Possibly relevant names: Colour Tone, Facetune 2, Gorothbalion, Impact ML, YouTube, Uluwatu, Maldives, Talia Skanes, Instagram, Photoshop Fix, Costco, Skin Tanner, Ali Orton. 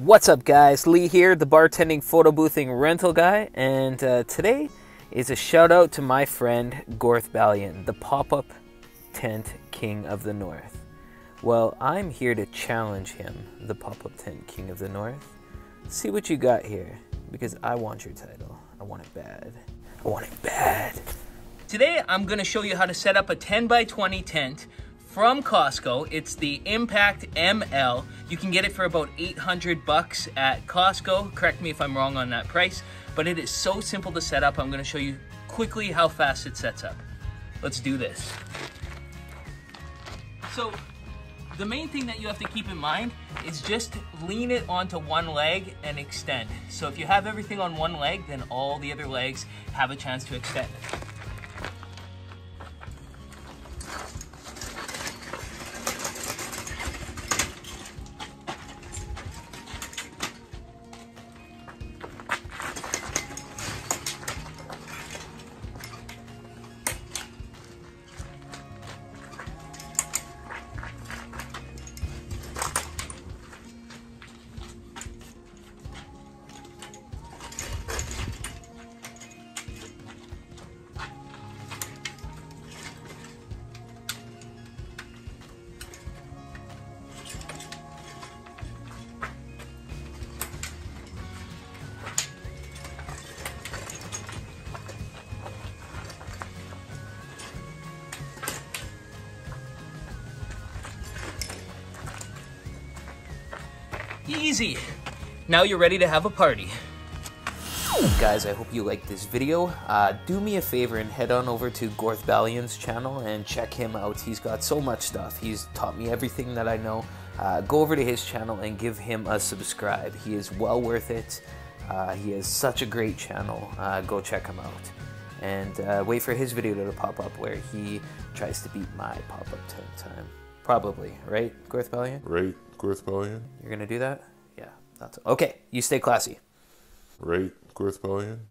What's up guys, Lee here, the bartending photo boothing rental guy, and today is a shout out to my friend Gorothbalion, the pop-up tent king of the north. Well, I'm here to challenge him, the pop-up tent king of the north. See what you got here, because I want your title. I want it bad. I want it bad. Today I'm going to show you how to set up a 10 by 20 tent from Costco. It's the Impact ML. You can get it for about 800 bucks at Costco. Correct me if I'm wrong on that price, but it is so simple to set up. I'm gonna show you quickly how fast it sets up. Let's do this. So the main thing that you have to keep in mind is just lean it onto one leg and extend. So if you have everything on one leg, then all the other legs have a chance to extend. Easy. Now you're ready to have a party. Guys, I hope you liked this video. Do me a favor and head on over to Gorothbalion's channel and check him out. He's got so much stuff. He's taught me everything that I know. Go over to his channel and give him a subscribe. He is well worth it. He has such a great channel. Go check him out. And wait for his video to pop up where he tries to beat my pop-up tent time. Probably, right, Gorothbalion? Right. Gorothbalion? You're gonna do that? Yeah. Okay, you stay classy. Right, Gorothbalion?